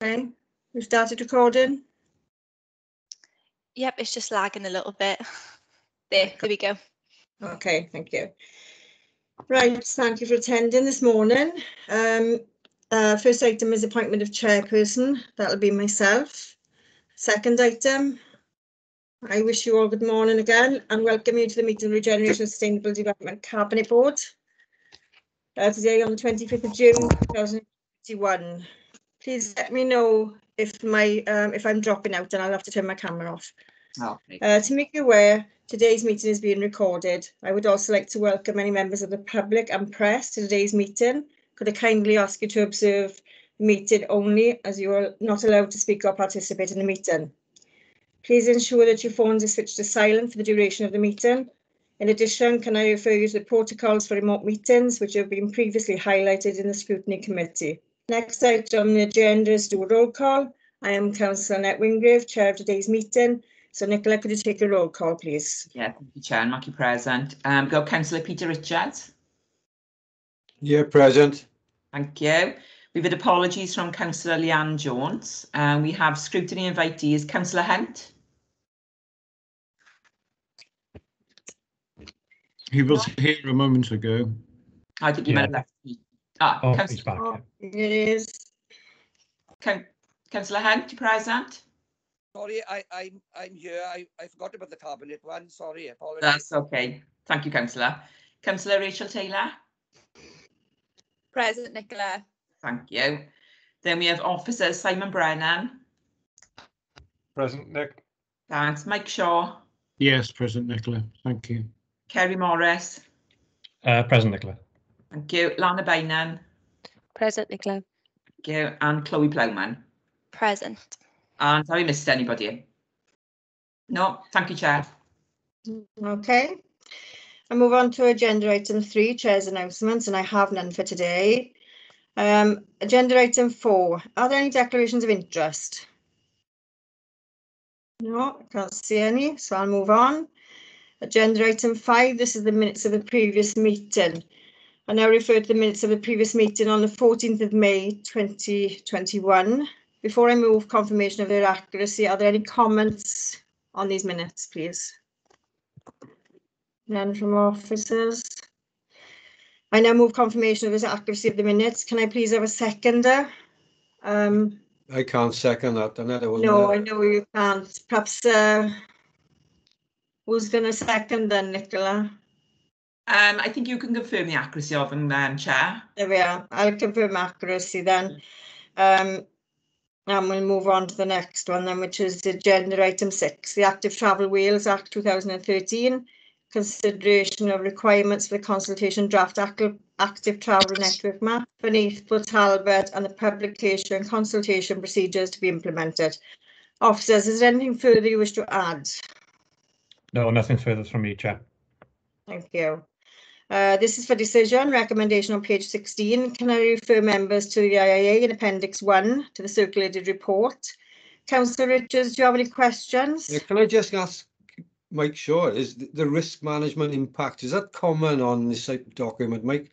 Okay, we've started recording. Yep, it's just lagging a little bit. There we go. Okay, thank you. Right, thank you for attending this morning. First item is appointment of chairperson. That'll be myself. Second item, I wish you all good morning again and welcome you to the meeting of Regeneration and Sustainable Development Cabinet Board. Today on the 25th of June 2021. Please let me know if my if I'm dropping out, and I'll have to turn my camera off. Okay. To make you aware, today's meeting is being recorded. I would also like to welcome any members of the public and press to today's meeting. Could I kindly ask you to observe the meeting only, as you are not allowed to speak or participate in the meeting. Please ensure that your phones are switched to silent for the duration of the meeting. In addition, can I refer you to the protocols for remote meetings, which have been previously highlighted in the scrutiny committee. Next item on the agenda is do a roll call. I am Councillor Annette Wingrave, Chair of today's meeting. So Nicola, could you take a roll call, please? Yeah, thank you, Chair, and Mark you present. Go Councillor Peter Richards. Yeah, present. Thank you. We've had apologies from Councillor Leanne Jones. We have scrutiny invitees, Councillor Hunt. He was here a moment ago. I think you meant last week. He's back. It is. Councillor Hunt, you present? Sorry, I'm here. I forgot about the cabinet one. Sorry, apologies. That's okay. Thank you, Councillor. Councillor Rachel Taylor. Present, Nicola. Thank you. Then we have Officer Simon Brennan. Present, Nick. Thanks. Mike Shaw. Yes, present, Nicola. Thank you. Kerry Morris. Present, Nicola. Thank you. Lana Bainan. Present, Nicola. Thank you. And Chloe Plowman. Present. And have we missed anybody? No, thank you, Chair. Okay. I move on to agenda item 3, Chair's announcements, and I have none for today. Agenda item 4, are there any declarations of interest? No, I can't see any, so I'll move on. Agenda item 5, this is the minutes of the previous meeting. I now refer to the minutes of the previous meeting on the 14th of May 2021. Before I move confirmation of their accuracy, are there any comments on these minutes, please? None from officers. I now move confirmation of the accuracy of the minutes. Can I please have a seconder? I can't second that. No, I know you can't. Perhaps who's going to second then, Nicola? I think you can confirm the accuracy of them, Chair. There we are. I'll confirm accuracy then. And we'll move on to the next one then, which is agenda item 6, the Active Travel (Wales) Act 2013, consideration of requirements for the consultation draft Active Travel Network Map for Neath Port Talbot and the publication and consultation procedures to be implemented. Officers, is there anything further you wish to add? No, nothing further from you, Chair. Thank you. This is for decision, recommendation on page 16. Can I refer members to the IIA in Appendix 1 to the circulated report? Councillor Richards, do you have any questions? Yeah, can I just ask Mike Shaw, is the risk management impact, is that common on this type of document, Mike?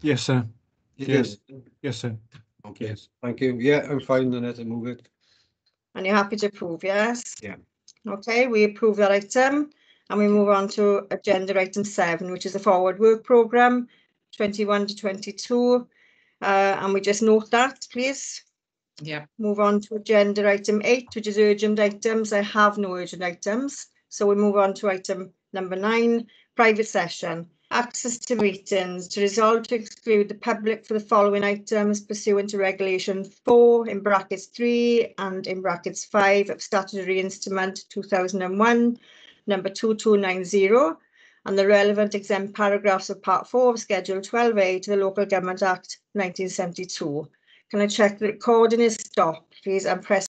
Yes, sir. It is? Yes, sir. Okay, yes. Thank you. Yeah, I'm fine on it, I move it. And you're happy to approve, yes? Yeah. Okay, we approve that item. And we move on to agenda item 7, which is the forward work programme 21 to 22. And we just note that, please. Yeah. Move on to agenda item 8, which is urgent items. I have no urgent items. So we move on to item number 9, private session. Access to meetings to resolve to exclude the public for the following items pursuant to Regulation 4 in brackets 3 and in brackets 5 of Statutory Instrument 2001. Number 2290 and the relevant exempt paragraphs of Part 4 of Schedule 12A to the Local Government Act 1972. Can I check the recording is stopped, please, and press